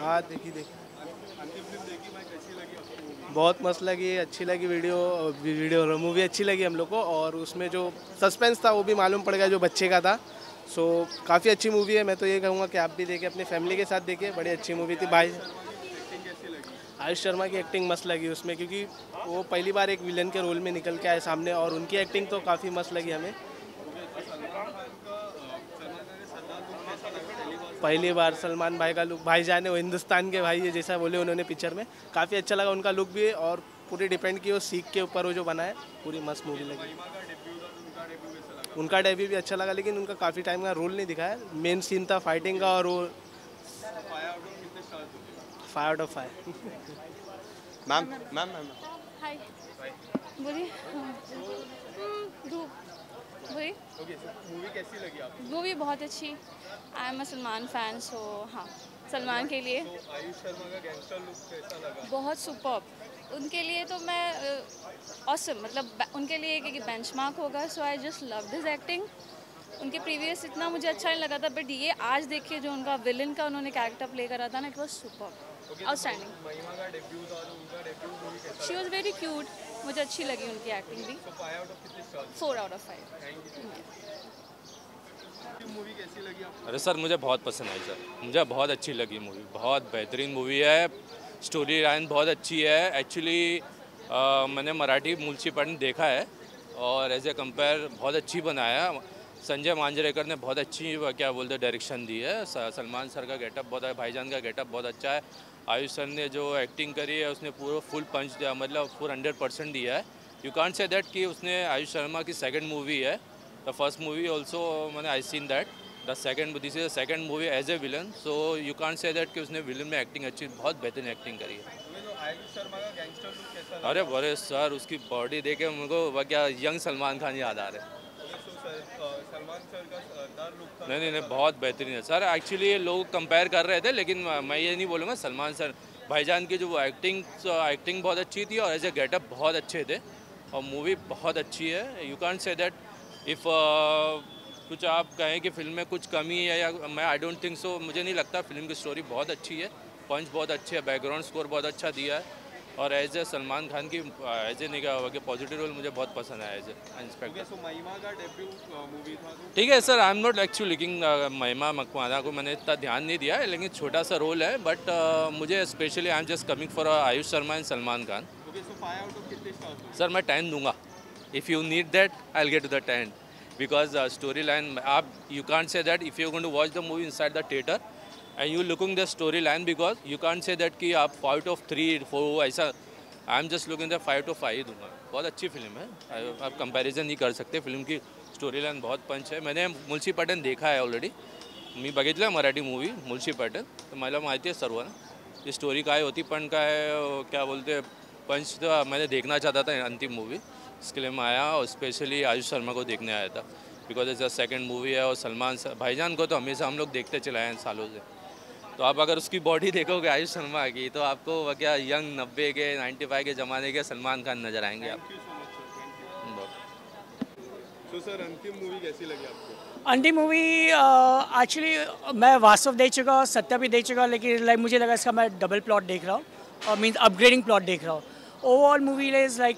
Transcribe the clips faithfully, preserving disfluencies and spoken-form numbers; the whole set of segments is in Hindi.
हाँ देखी देखी बहुत मस्त लगी, अच्छी लगी वीडियो वीडियो मूवी अच्छी लगी हम लोग को। और उसमें जो सस्पेंस था वो भी मालूम पड़ गया जो बच्चे का था। सो काफ़ी अच्छी मूवी है, मैं तो ये कहूँगा कि आप भी देखें, अपनी फैमिली के साथ देखें, बड़ी अच्छी मूवी थी। भाई आयुष शर्मा की एक्टिंग मस्त लगी उसमें, क्योंकि वो पहली बार एक विलन के रोल में निकल के आए सामने, और उनकी एक्टिंग तो काफ़ी मस्त लगी हमें। पहली बार सलमान भाई का लुक, भाई जाने वो हिंदुस्तान के भाई है जैसा बोले उन्होंने पिक्चर में, काफ़ी अच्छा लगा उनका लुक भी, और पूरी डिपेंड की वो सीख के ऊपर वो जो बनाए, पूरी मस्त मूवी लगी। उनका डेब्यू भी अच्छा लगा, लेकिन उनका काफ़ी टाइम का रोल नहीं दिखाया, मेन सीन था फाइटिंग का। और वो five out of five. Ma'am ma'am ma'am hi बोलिए। ओके मूवी कैसी लगी आपको? मूवी बहुत अच्छी। I am a Salman fan, so हाँ सलमान के लिए। so, आयुष शर्मा का गैंगस्टर लुक कैसा लगा? बहुत सुपर्ब उनके लिए, तो मैं ऑसम awesome, मतलब उनके लिए एक बेंचमार्क होगा। So I just love this acting. उनके प्रीवियस इतना मुझे अच्छा नहीं लगा था, बट ये आज देखिए जो उनका विलन का उन्होंने कैरेक्टर प्ले करा था ना, इट वॉज सुपर्ब, आउटस्टैंडिंग। महिमा का डेब्यू था, उनका डेब्यू मूवी कैसा? शी वॉज वेरी क्यूट, मुझे अच्छी लगी उनकी एक्टिंग भी। Four out of five. Movie कैसी लगी आपको? अरे सर मुझे बहुत पसंद आई सर, मुझे बहुत अच्छी लगी मूवी, बहुत बेहतरीन मूवी है, स्टोरी लाइन बहुत अच्छी है। एक्चुअली मैंने मराठी मुलशी पट्टन देखा है, और एज ए कंपेयर बहुत अच्छी बनाया। संजय मांजरेकर ने बहुत अच्छी क्या बोलते डायरेक्शन दी है। सलमान सर का गेटअप बहुत है, भाईजान का गेटअप बहुत अच्छा है। आयुष सर ने जो एक्टिंग करी है उसने पूरा फुल पंच दिया, मतलब फुल हंड्रेड परसेंट दिया है। यू कांट से दैट कि उसने आयुष शर्मा की सेकंड मूवी है, द फर्स्ट मूवी ऑल्सो मैंने I seen that the second, this is the second movie as a villain. So you can't say that कि उसने विलन में एक्टिंग अच्छी, बहुत बेहतरीन एक्टिंग करी है। आयुष शर्मा का गैंगस्टर लुक कैसा लगा? अरे बोरे सर उसकी बॉडी देखे मुझको क्या यंग सलमान खान याद आ रहे हैं। सलमान सर का शानदार लुक था। नहीं नहीं नहीं बहुत बेहतरीन है सर। एक्चुअली लोग कंपेयर कर रहे थे, लेकिन मैं ये नहीं बोलूँगा, सलमान सर भाईजान की जो एक्टिंग एक्टिंग बहुत अच्छी थी, और एज ए गेटअप बहुत अच्छे थे, और मूवी बहुत अच्छी है। You can't say that if कुछ आप कहें कि फिल्म में कुछ कमी है, या मैं आई डोंट थिंक सो, मुझे नहीं लगता। फिल्म की स्टोरी बहुत अच्छी है, पंच बहुत अच्छे है, बैकग्राउंड स्कोर बहुत अच्छा दिया है, और एज ए सलमान खान की एज ए निगाह के पॉजिटिव रोल मुझे बहुत पसंद आया एज ए इंस्पेक्टर। सो महिमा का डेब्यू मूवी था, ठीक है sir. I am not actually looking Mahima Makwana को मैंने इतना ध्यान नहीं दिया है, लेकिन छोटा सा रोल है, बट uh, मुझे specially I am just coming for Ayush Sharma and Salman Khan. Sir मैं टेन दूंगा, if you need that I will get to the ten, because story line आप you can't say that if you going to watch the movie inside the theatre and you looking the story line, because you can't say that कि आप फाइव ऑफ थ्री फोर ऐसा। I am just looking the five of five दूंगा। बहुत अच्छी फिल्म है, आप कंपैरिजन नहीं कर सकते। फिल्म की स्टोरी लाइन बहुत पंच है। मैंने मुलशी पट्टन देखा है ऑलरेडी, मी बघितलं आहे मराठी मूवी मुलशी पट्टन, तर मला माहिती आहे सर्वांना ही स्टोरी काय होती, पण काय क्या बोलते पंच तो मैंने देखना चाहता था। अंतिम मूवी इसके लिए मैं आया, और स्पेशली आयुष शर्मा को देखने आया था, because is a second movie है, और सलमान भाईजान को तो हमेशा हम लोग देखते चलाए हैं सालों से। तो आप अगर उसकी बॉडी देखोगे आयुष शर्मा की, तो आपको वह क्या यंग नब्बे के नाइन्टी फाइव के ज़माने के सलमान खान नजर आएंगे आप। तो सर अंतिम मूवी कैसी लगी आपको? अंतिम मूवी एक्चुअली मैं वास्तव देख चुका, सत्या भी देख चुका, लेकिन लाइक मुझे लगा इसका मैं डबल प्लॉट देख रहा हूँ, मीन्स अपग्रेडिंग प्लॉट देख रहा हूँ। Overall movie is like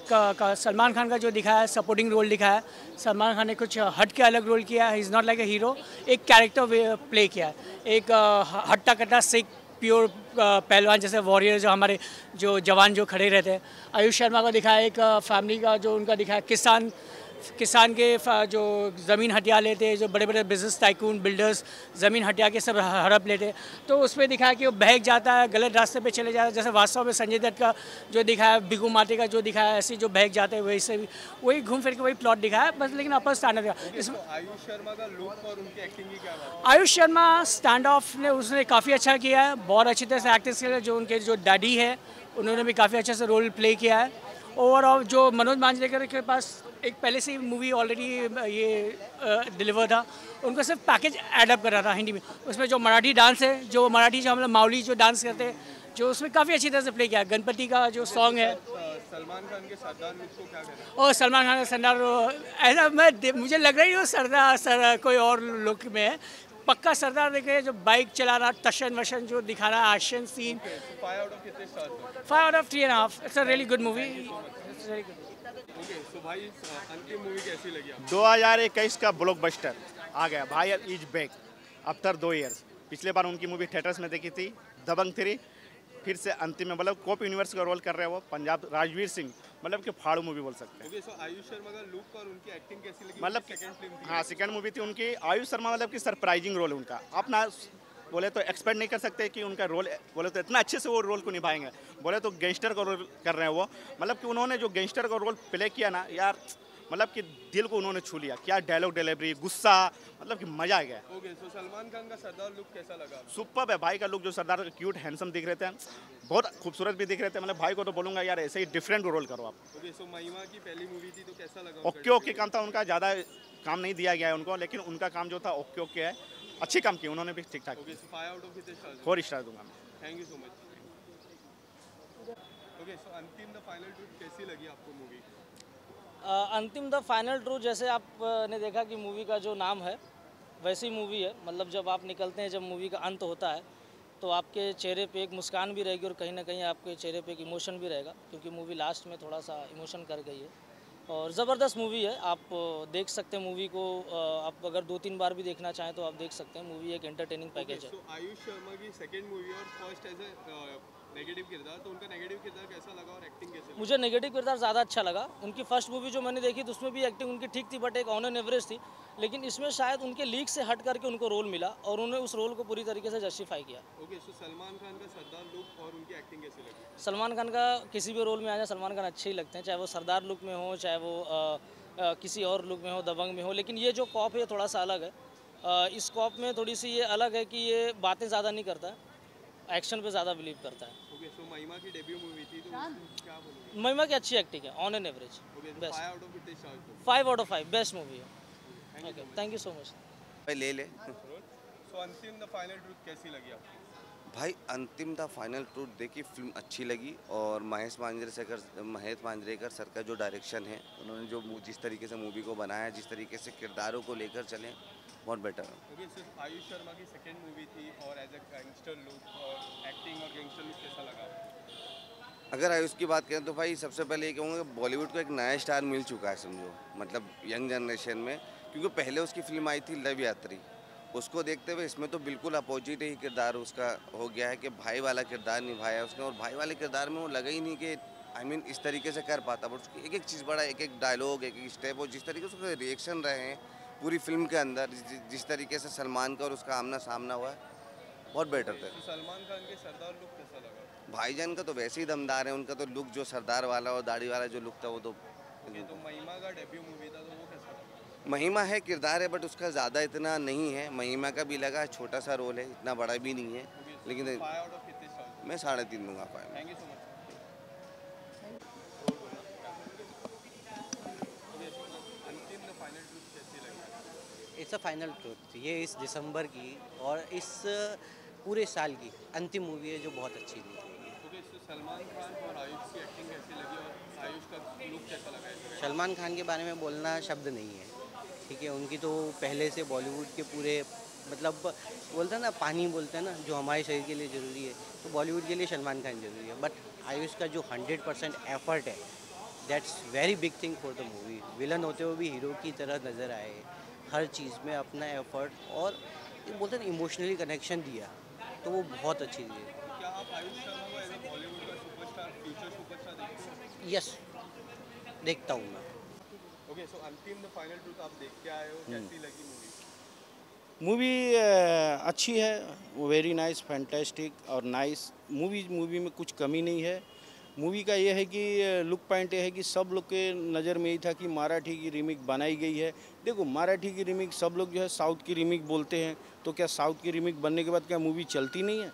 Salman Khan का जो दिखाया सपोर्टिंग रोल दिखाया, सलमान खान ने कुछ हट के अलग रोल किया है। Is not like a hero, एक कैरेक्टर प्ले किया है, एक uh, हट्टा कट्टा सिख प्योर पहलवान जैसे वॉरियर जो हमारे जो जवान जो खड़े रहते हैं। आयुष शर्मा को दिखाया एक फैमिली का जो उनका दिखाया, किसान किसान के जो ज़मीन हटिया लेते, जो बड़े बड़े बिजनेस टाइकून बिल्डर्स ज़मीन हटिया के सब हड़प लेते, तो उसमें दिखाया कि वो बहक जाता है, गलत रास्ते पे चले जाता है। जैसे वास्तव में संजय दत्त का जो दिखाया, भिगू माते का जो दिखाया, ऐसे जो बहक जाते हैं, वैसे भी वही घूम फिर के वही प्लॉट दिखाया बस, लेकिन अपर स्टैंडर्ड दिखाया इसमें। आयुष शर्मा का लुक और उनकी एक्टिंग की क्या बात? आयुष शर्मा स्टैंड ऑफ ने उसने काफ़ी अच्छा किया है, बहुत अच्छी तरह से एक्टिंग किया। जो उनके जो डैडी है उन्होंने भी काफ़ी अच्छे से रोल प्ले किया है। ओवरऑल जो मनोज मांजरेकर के पास एक पहले से मूवी ऑलरेडी ये डिलीवर था, उनको सिर्फ पैकेज एडअप कर रहा था हिंदी में। उसमें जो मराठी डांस है, जो मराठी जो हम लोग मावली जो डांस करते हैं, जो उसमें काफ़ी अच्छी तरह से प्ले किया। गणपति का जो सॉन्ग है, सलमान खान के सरदार लुक को क्या कहते हैं? और सलमान खान का सरदार ऐसा मैं मुझे लग रहा है वो सरदार सर कोई और लुक में है, पक्का सरदार देखे, जो बाइक चला रहा, टशन वशन जो दिखा रहा, action scene. Five out of three and half. It's a really good movie. दो हजार इक्कीस का ब्लॉकबस्टर आ गया भाई, इज बैक आफ्टर दो इयर्स। पिछले बार उनकी मूवी थिएटर्स में देखी थी दबंग थ्री, फिर से अंतिम में, मतलब कॉप यूनिवर्स का रोल कर रहे हैं वो पंजाब राजवीर सिंह, मतलब कि फाड़ू मूवी बोल सकते हैं। तो आयुष शर्मा का लुक और उनकी एक्टिंग कैसी लगी? मतलब सेकंड फिल्म थी, हाँ सेकंड मूवी थी उनकी। आयुष शर्मा मतलब कि सरप्राइजिंग रोल है उनका, आप ना बोले तो एक्सपेक्ट नहीं कर सकते कि उनका रोल बोले तो इतना अच्छे से वो रोल को निभाएंगे। बोले तो गैंगस्टर का रोल कर रहे हैं वो, मतलब कि उन्होंने जो गैंगस्टर का रोल प्ले किया ना यार, मतलब कि दिल को उन्होंने छू लिया। क्या डायलॉग डिलीवरी, गुस्सा, मतलब कि मजा आ गया। ओके, सो सलमान खान का सरदार लुक कैसा लगा? सुपर्ब है भाई का लुक, जो सरदार क्यूट हैंडसम दिख रहे थे, बहुत खूबसूरत भी दिख रहे थे। मतलब भाई को तो बोलूंगा यार ऐसे ही डिफरेंट रोल करो आप। ओके, सो महिमा की पहली मूवी थी तो कैसा लगा? ओके ओके काम था उनका, ज़्यादा काम नहीं दिया गया है उनको, लेकिन उनका काम जो था ओके ओके है, अच्छे काम किए उन्होंने भी ठीक ठाक। फोर स्टार दूंगा मैं। Thank you so much. Okay, so Antim the final truth कैसी लगी आपको मूवी? अंतिम द फाइनल ट्रूथ, जैसे आपने देखा कि मूवी का जो नाम है वैसी मूवी है। मतलब जब आप निकलते हैं, जब मूवी का अंत होता है तो आपके चेहरे पे एक मुस्कान भी रहेगी और कहीं ना कहीं आपके चेहरे पे एक इमोशन भी रहेगा, क्योंकि मूवी लास्ट में थोड़ा सा इमोशन कर गई है। और ज़बरदस्त मूवी है, आप देख सकते हैं मूवी को। आप अगर दो तीन बार भी देखना चाहें तो आप देख सकते हैं, मूवी एक एंटरटेनिंग पैकेज है। तो आयुष शर्मा की सेकेंड मूवी और फर्स्ट एज ए नेगेटिव किरदार, तो उनका नेगेटिव किरदार कैसा लगा और एक्टिंग कैसी? मुझे नेगेटिव किरदार ज़्यादा अच्छा लगा। उनकी फर्स्ट मूवी जो मैंने देखी तो उसमें भी एक्टिंग उनकी ठीक थी, बट एक ऑन एन एवरेज थी। लेकिन इसमें शायद उनके लीक से हट करके उनको रोल मिला और उन्होंने उस रोल को पूरी तरीके से जस्टिफाई किया। ओके, सो सलमान खान का सरदार लुक और उनकी एक्टिंग कैसी लगी? सलमान खान का किसी भी रोल में आ जाए सलमान खान अच्छे ही लगते हैं, चाहे वो सरदार लुक में हो, चाहे वो आ, आ, किसी और लुक में हो, दबंग में हो। लेकिन ये जो कॉप है थोड़ा सा अलग है। आ, इस कॉप में थोड़ी सी ये अलग है कि ये बातें ज़्यादा नहीं करता है, एक्शन पे ज़्यादा बिलीव करता है। ओके, सो महिमा की डेब्यू मूवी थी तो क्या बोलोगे? महिमा की अच्छी एक्टिंग है on an average. Best five out of five best movie है। Okay, thank you so much भाई। ले ले सो अंतिम द फाइनल ट्रूथ कैसी लगी आपको? भाई अंतिम द फाइनल ट्रूथ देखी, फिल्म अच्छी लगी। और महेश मांजरेकर महेश मांजरेकर सर का जो डायरेक्शन है, उन्होंने जो जिस तरीके से मूवी को बनाया, जिस तरीके से किरदारों को लेकर चले, बहुत बेटर है। ओके, सिर्फ आयुष शर्मा की सेकंड मूवी थी और एज ए गैंगस्टर लुक और एक्टिंग और गैंगस्टर लुक कैसा लगा? अगर आयुष की बात करें तो भाई सबसे पहले ये कहूँगा बॉलीवुड को एक नया स्टार मिल चुका है समझो, मतलब यंग जनरेशन में। क्योंकि पहले उसकी फिल्म आई थी लव यात्री, उसको देखते हुए इसमें तो बिल्कुल अपोजिट ही किरदार उसका हो गया है कि भाई वाला किरदार निभाया उसने। और भाई वाले किरदार में वो लगा ही नहीं कि आई मीन इस तरीके से कर पाता, बट उसकी एक एक चीज़ बड़ा, एक एक डायलॉग, एक एक स्टेप और जिस तरीके से उसके रिएक्शन रहे हैं पूरी फिल्म के अंदर, जिस तरीके से सलमान का और उसका आमना सामना हुआ है, बहुत बेटर थे। सलमान खान के सरदार लुक कैसा लगा? भाईजान का तो वैसे ही दमदार है, उनका तो लुक जो सरदार वाला और दाढ़ी वाला जो लुक था वो तो। तो महिमा का डेब्यू मूवी था तो वो कैसा लगा? महिमा है किरदार है, बट उसका ज़्यादा इतना नहीं है। महिमा का भी लगा छोटा सा रोल है, इतना बड़ा भी नहीं है। लेकिन मैं साढ़े तीन दूंगा। Thank you so much. It's a final truth, ये इस दिसंबर की और इस पूरे साल की अंतिम मूवी है जो बहुत अच्छी थी। ओके, तो सलमान खान और आयुष की एक्टिंग कैसी लगी और आयुष का लुक कैसा लगा? सलमान खान के बारे में बोलना शब्द नहीं है, ठीक है। उनकी तो पहले से बॉलीवुड के पूरे, मतलब बोलते हैं ना पानी बोलते हैं ना, जो हमारे शरीर के लिए ज़रूरी है तो बॉलीवुड के लिए सलमान खान ज़रूरी है। बट आयुष का जो हंड्रेड परसेंट एफर्ट है, that's very big thing for the movie. Villain होते हुए भी हीरो की तरह नज़र आए, हर चीज़ में अपना एफर्ट और ये बोलते हैं इमोशनली कनेक्शन दिया, तो वो बहुत अच्छी चीज़ है। क्या आप आयुष शर्मा को एज ए बॉलीवुड का सुपरस्टार, फ्यूचर सुपरस्टार देखते हो? यस, देखता हूँ मैं। Okay, so Antim the final truth आप देख के आए हो, कैसी लगी मूवी? मूवी अच्छी है, वेरी नाइस, फैंटेस्टिक और नाइस मूवी। मूवी में कुछ कमी नहीं है। मूवी का यह है कि लुक पॉइंट यह है कि सब लोग के नज़र में ही था कि मराठी की रीमेक बनाई गई है। देखो मराठी की रीमेक सब लोग जो है साउथ की रीमेक बोलते हैं, तो क्या साउथ की रीमेक बनने के बाद क्या मूवी चलती नहीं है?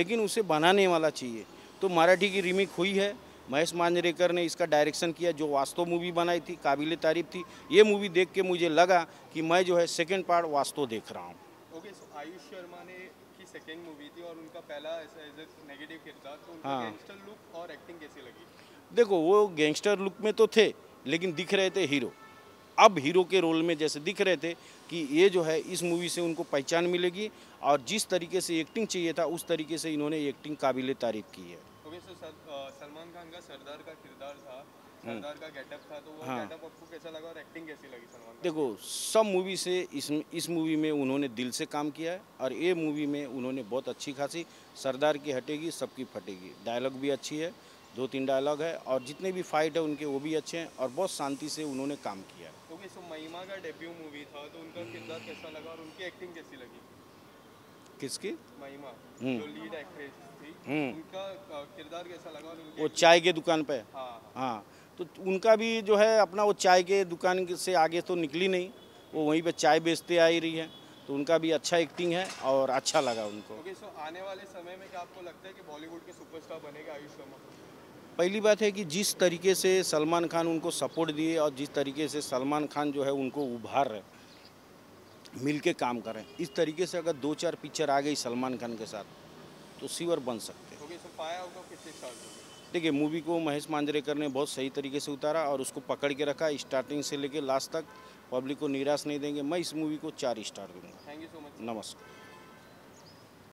लेकिन उसे बनाने वाला चाहिए, तो मराठी की रीमेक हुई है। महेश मांजरेकर ने इसका डायरेक्शन किया, जो वास्तव मूवी बनाई थी काबिल तारीफ थी। ये मूवी देख के मुझे लगा कि मैं जो है सेकेंड पार्ट वास्तव देख रहा हूँ। ओके, सो आयुष शर्मा ने सेकेंड मूवी थी और उनका पहला ऐसा ऐसा नेगेटिव किरदार, तो उनका गैंगस्टर लुक और एक्टिंग कैसी लगी? देखो वो गैंगस्टर लुक में तो थे, लेकिन दिख रहे थे हीरो। अब हीरो के रोल में जैसे दिख रहे थे कि ये जो है इस मूवी से उनको पहचान मिलेगी और जिस तरीके से एक्टिंग चाहिए था उस तरीके से इन्होंने एक्टिंग काबिले तारीफ की है। सलमान खान का सरदार का किरदार था, सरदार का गेटअप था, तो वो हाँ। गेटअप आपको कैसा लगा और एक्टिंग कैसी लगी सलमान खान? देखो, सब मूवी से इस इस मूवी में उन्होंने दिल से काम किया है और ये मूवी में उन्होंने बहुत अच्छी खासी सरदार की हटेगी सबकी फटेगी, डायलॉग भी अच्छी है, दो तीन डायलॉग है और जितने भी फाइट है उनके वो भी अच्छे हैं और बहुत शांति से उन्होंने काम किया है। ओके, सो महिमा का डेब्यू मूवी था तो उनका किरदार कैसा लगा और उनकी एक्टिंग कैसी लगी? किसकी? महिमा, जो लीड एक्ट्रेस थी, उनका किरदार कैसा लगा? वो चाय के दुकान पे, हाँ हाँ, तो उनका भी जो है अपना वो चाय के दुकान से आगे तो निकली नहीं, वो वहीं पे चाय बेचते आई रही है, तो उनका भी अच्छा एक्टिंग है और अच्छा लगा उनको। ओके, सो आने वाले समय में क्या आपको लगता है कि बॉलीवुड के सुपरस्टार बनेगा आयुष शर्मा? पहली बात है कि जिस तरीके से सलमान खान उनको सपोर्ट दिए और जिस तरीके से सलमान खान जो है उनको उभार रहे, मिलके काम करें, इस तरीके से अगर दो चार पिक्चर आ गई सलमान खान के साथ तो सीवर बन सकते हैं। देखिए, मूवी को महेश मांजरेकर ने बहुत सही तरीके से उतारा और उसको पकड़ के रखा, स्टार्टिंग से लेकर लास्ट तक पब्लिक को निराश नहीं देंगे। मैं इस मूवी को चार स्टार दूंगा। Thank you so much. नमस्कार।